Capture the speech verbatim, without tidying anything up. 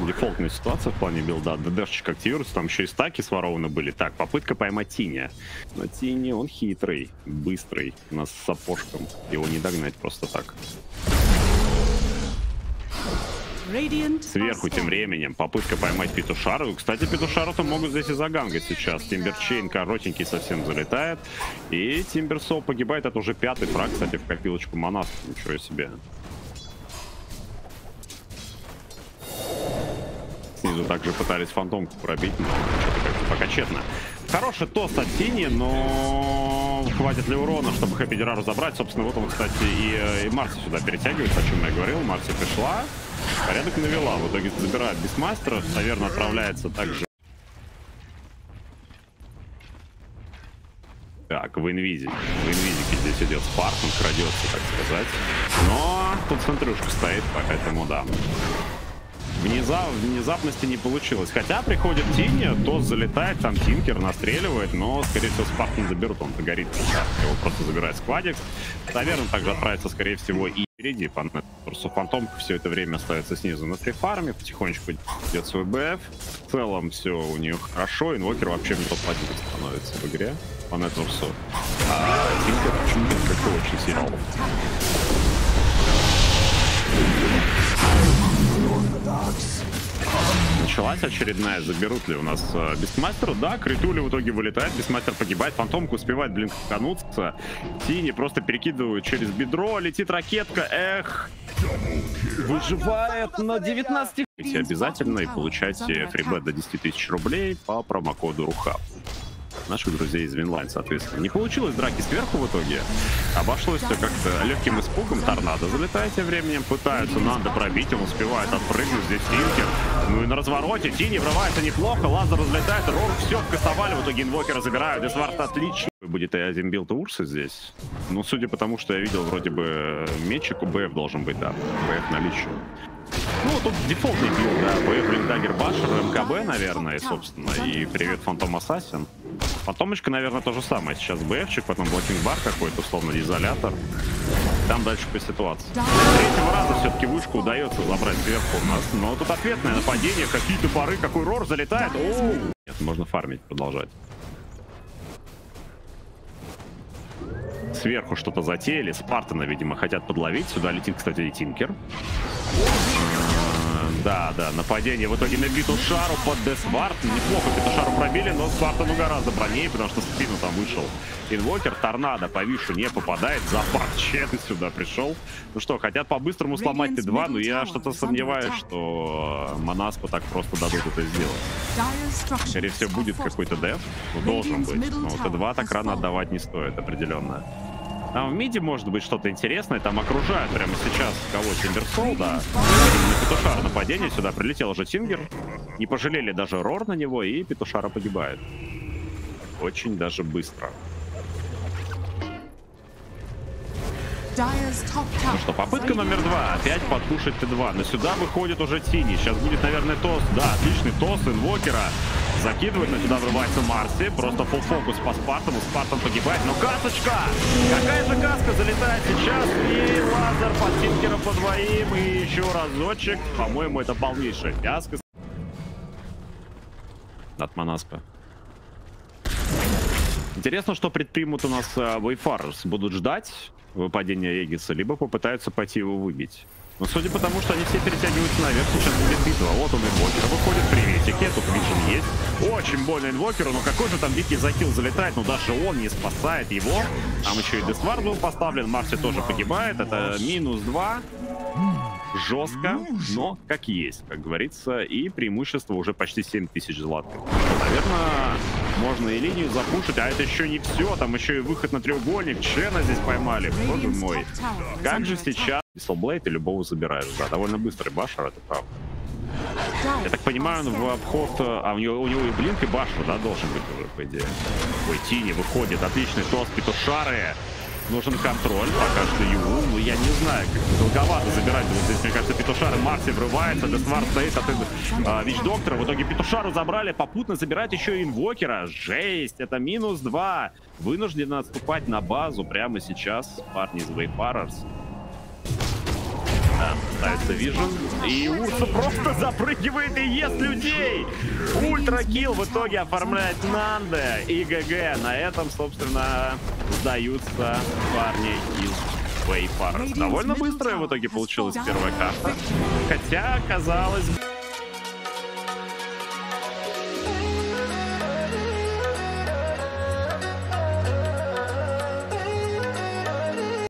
Дефолтная ситуация в плане билда. ДДшечка активируется, там еще и стаки сворованы были. Так, попытка поймать Тиня. Но Тинь, он хитрый, быстрый. У нас с сапожком. Его не догнать просто так. Сверху тем временем попытка поймать Петушара. Кстати, Петушару-то могут здесь и загангать сейчас. Тимберчейн коротенький совсем залетает. И Тимберсоул погибает. Это уже пятый фраг, кстати, в копилочку Монастера. Ничего себе. Снизу также пытались фантомку пробить, но что-то как-то пока тщетно. Хороший тост от Тини, но хватит ли урона, чтобы ХэппиДирару забрать? Собственно, вот он, кстати, и, и Марси сюда перетягивается, о чем я говорил. Марси пришла, порядок навела. В итоге забирает Бисмастера, наверное, отправляется также. Так, в инвизе. В инвизике здесь идет Спарк, он крадется, так сказать. Но тут сантюшка стоит, поэтому да. Внезап... Внезапности не получилось. Хотя приходит Тинь, тос залетает, там Тинкер настреливает, но, скорее всего, Спарк не заберут, он догорит. Его просто забирает сквадекс. Наверное, также отправится, скорее всего, и впереди. Просто Фантом все это время остается снизу на фрифарме, потихонечку идет свой БФ. В целом все у нее хорошо, инвокер вообще не топ-один становится в игре. Фанаторсу. А Тинкер почему-то как-то очень сильно. Началась очередная, заберут ли у нас э, Бисмастера, да, Критули в итоге вылетает, Бисмастер погибает, Фантомка успевает, блин, кануться, Тини просто перекидывают через бедро, летит ракетка, эх, выживает на девятнадцати. Обязательно и получайте фрибет до десяти тысяч рублей по промокоду Руха. Наших друзей из Винлайн, соответственно. Не получилось драки сверху в итоге. Обошлось все как-то легким испугом. Торнадо залетает тем временем. Пытаются Нандо пробить. Он успевает отпрыгнуть. Здесь Тинкер. Ну и на развороте. Тинь врывается неплохо. Лазер разлетает. Рор все вкасовали. В итоге инвокера забирают. Десвард отлично. Будет и один билд Урса здесь. Ну, судя по тому, что я видел, вроде бы мечик у БФ должен быть, да. БФ наличие. Ну, тут дефолтный билд, да. БФ, блин, Даггер, Башер, МКБ, наверное, собственно. И привет, Фантом Ассасин. Фантомочка, наверное, то же самое. Сейчас БФчик, потом блокинг-бар какой-то, условно, изолятор. Там дальше по ситуации. С третьего раза все-таки вышку удается забрать сверху у нас. Но тут ответное нападение, какие-то пары, какой рор залетает. О! Нет, можно фармить, продолжать. Сверху что-то затеяли. Спартана, видимо, хотят подловить. Сюда летит, кстати, и Тинкер. Да, да, нападение в итоге на Петушару под Десвард. Неплохо Петушару пробили, но Спартану гораздо бронее, потому что спину там вышел инвокер. Торнадо по вишу не попадает. Запад чет и сюда пришел. Ну что, хотят по-быстрому сломать Т два, но я что-то сомневаюсь, что Монаспу так просто дадут это сделать. Скорее всего, будет какой-то деф. Ну, должен быть. Но Т два так рано отдавать не стоит, определенно. Там в миде может быть что-то интересное, там окружают прямо сейчас кого Тимберсоул, да. На Петушара нападение, сюда прилетел уже Тингер. Не пожалели даже рор на него, и Петушара погибает. Очень даже быстро. Ну что, попытка номер два, опять подпушить Т два, но сюда выходит уже Тини. Сейчас будет, наверное, тос, да, отличный тос инвокера. Закидывает, но сюда врывается Марси. Просто full фокус по Спартану. Спартан погибает. Но касочка! Какая же каска залетает сейчас. И лазер под Тинкером по двоим. И еще разочек. По-моему, это полнейшая фиаско. От Монаспа. Интересно, что предпримут у нас Wayfarers. Будут ждать выпадения Региса, либо попытаются пойти его выбить. Но судя по тому, что они все перетягиваются наверх, сейчас будет битва. Вот он, инвокер. Выходит, приветики. Тут вижен есть. Очень больно инвокеру, но какой же там дикий захил залетает. Но даже он не спасает его. Там еще и Десвард был поставлен. Марси тоже погибает. Это минус два. Жестко, но как есть, как говорится. И преимущество уже почти семь тысяч златых. Наверное, можно и линию запушить. А это еще не все. Там еще и выход на треугольник. Чена здесь поймали. Боже мой. Как же сейчас... Писалблейд и любого забираешь, да, довольно быстрый Башер, это правда. Я так понимаю, он в обход, а у него, у него и Блинк, и Башер, да, должен быть уже, по идее. Ой, Тини выходит, отличный тос, Петушары. Нужен контроль, пока что ю, но я не знаю, как долговато забирать. Вот здесь, мне кажется, Петушары, Марси врывается, Десвард стоит от а, Вич-доктора. В итоге Петушару забрали, попутно забирать еще и инвокера. Жесть, это минус два. Вынуждены отступать на базу прямо сейчас парни из Wayfarers. Да, ставится вижен. И Урса просто запрыгивает и ест людей. Ультракилл в итоге оформляет Нандо. И ГГ. На этом, собственно, сдаются парни из Wayfarers. Довольно быстрая в итоге получилась первая карта. Хотя, казалось бы...